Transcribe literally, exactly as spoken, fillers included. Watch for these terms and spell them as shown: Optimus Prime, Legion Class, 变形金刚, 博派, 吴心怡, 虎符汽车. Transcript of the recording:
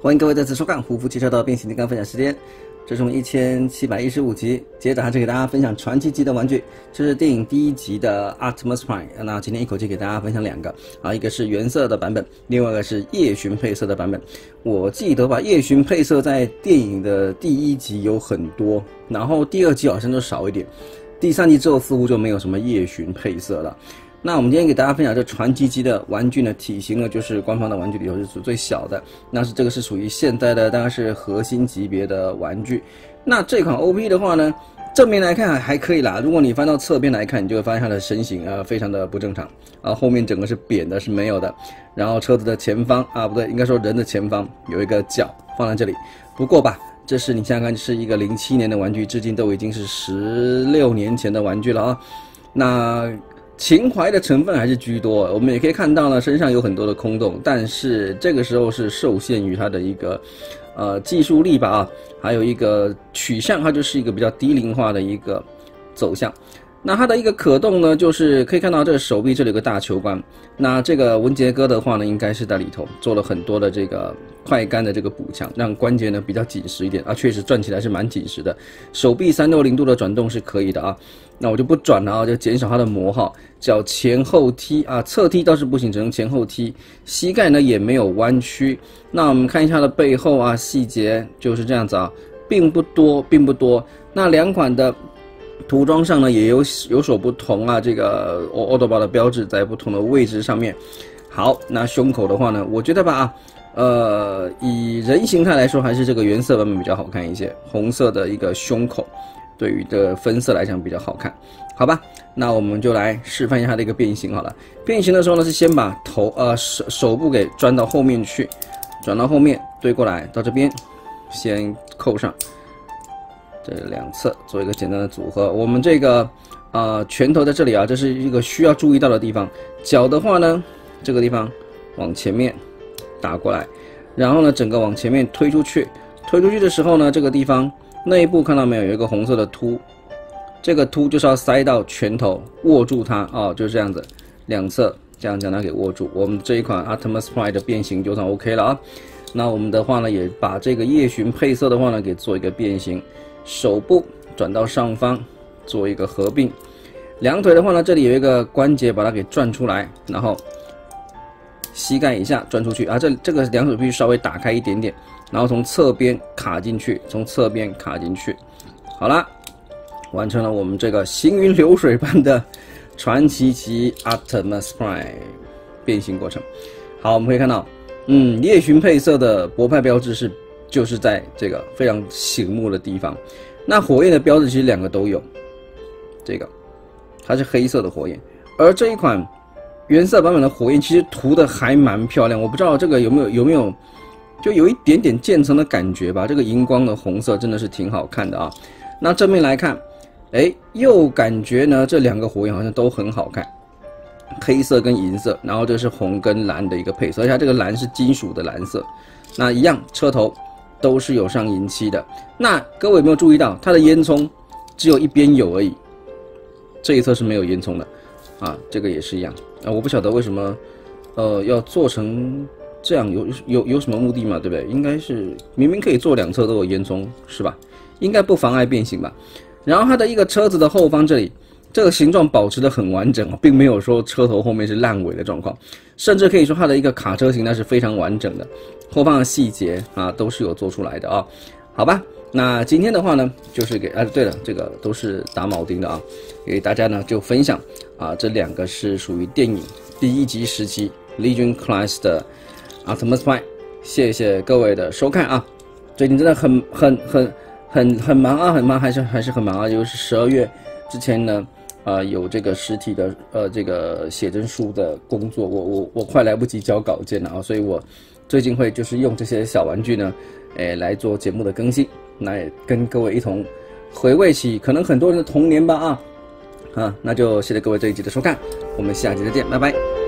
欢迎各位再次收看虎符汽车的变形金刚分享时间，这是我们一千七百一十五集，接着还是给大家分享传奇级的玩具，这是电影第一集的 Optimus Prime。那今天一口气给大家分享两个啊，一个是原色的版本，另外一个是夜巡配色的版本。我记得吧，夜巡配色在电影的第一集有很多，然后第二集好像就少一点，第三集之后似乎就没有什么夜巡配色了。 那我们今天给大家分享这传奇级的玩具呢，体型呢就是官方的玩具里头是最小的，那是这个是属于现代的，当然是核心级别的玩具。那这款 O P 的话呢，正面来看还可以啦，如果你翻到侧边来看，你就会发现它的身形啊、呃、非常的不正常啊，后面整个是扁的，是没有的。然后车子的前方啊，不对，应该说人的前方有一个角放在这里。不过吧，这是你想想看，是一个零七年的玩具，至今都已经是十六年前的玩具了啊。那 情怀的成分还是居多，我们也可以看到呢，身上有很多的空洞，但是这个时候是受限于它的一个，呃，技术力吧啊，还有一个取向，它就是一个比较低龄化的一个走向。那它的一个可动呢，就是可以看到这个手臂这里有个大球关，那这个文杰哥的话呢，应该是在里头做了很多的这个快干的这个补强，让关节呢比较紧实一点啊，确实转起来是蛮紧实的，手臂三百六十度的转动是可以的啊。 那我就不转了啊，就减少它的磨耗。脚前后踢啊，侧踢倒是不行，只能前后踢。膝盖呢也没有弯曲。那我们看一下它的背后啊，细节就是这样子啊，并不多，并不多。那两款的涂装上呢也有有所不同啊，这个奥特曼的标志在不同的位置上面。好，那胸口的话呢，我觉得吧啊，呃，以人形态来说，还是这个原色版本比较好看一些，红色的一个胸口。 对于的分色来讲比较好看，好吧？那我们就来示范一下它的一个变形好了。变形的时候呢，是先把头呃手手部给转到后面去，转到后面对过来到这边，先扣上这两侧做一个简单的组合。我们这个呃拳头在这里啊，这是一个需要注意到的地方。脚的话呢，这个地方往前面打过来，然后呢整个往前面推出去，推出去的时候呢，这个地方。 内部看到没有？有一个红色的凸，这个凸就是要塞到拳头，握住它哦，就是这样子，两侧这样将它给握住。我们这一款 Optimus Prime 的变形就算 OK 了啊。那我们的话呢，也把这个夜巡配色的话呢，给做一个变形，手部转到上方做一个合并，两腿的话呢，这里有一个关节把它给转出来，然后膝盖以下转出去啊，这这个两腿必须稍微打开一点点。 然后从侧边卡进去，从侧边卡进去，好啦，完成了我们这个行云流水般的传奇级 Optimus Prime 变形过程。好，我们可以看到，嗯，夜巡配色的博派标志是就是在这个非常醒目的地方。那火焰的标志其实两个都有，这个它是黑色的火焰，而这一款原色版本的火焰其实涂的还蛮漂亮，我不知道这个有没有有没有。 就有一点点渐层的感觉吧，这个荧光的红色真的是挺好看的啊。那正面来看，哎，又感觉呢这两个火焰好像都很好看，黑色跟银色，然后这是红跟蓝的一个配色，而且它这个蓝是金属的蓝色。那一样，车头都是有上银漆的。那各位有没有注意到，它的烟囱只有一边有而已，这一侧是没有烟囱的啊。这个也是一样啊，我不晓得为什么，呃，要做成。 这样有有有什么目的嘛？对不对？应该是明明可以做两侧都有烟囱，是吧？应该不妨碍变形吧。然后它的一个车子的后方这里，这个形状保持得很完整，并没有说车头后面是烂尾的状况，甚至可以说它的一个卡车形态是非常完整的，后方的细节啊都是有做出来的啊。好吧，那今天的话呢，就是给啊对了，这个都是打铆钉的啊，给大家呢就分享啊这两个是属于电影第一集时期 Legion Class 的。 Optimus Prime， 谢谢各位的收看啊！最近真的很很很很很忙啊，很忙，还是还是很忙啊。就是十二月之前呢，啊、呃、有这个实体的呃这个写真书的工作，我我我快来不及交稿件了啊，所以我最近会就是用这些小玩具呢，诶、呃、来做节目的更新，那也跟各位一同回味起可能很多人的童年吧啊啊！那就谢谢各位这一集的收看，我们下集再见，拜拜。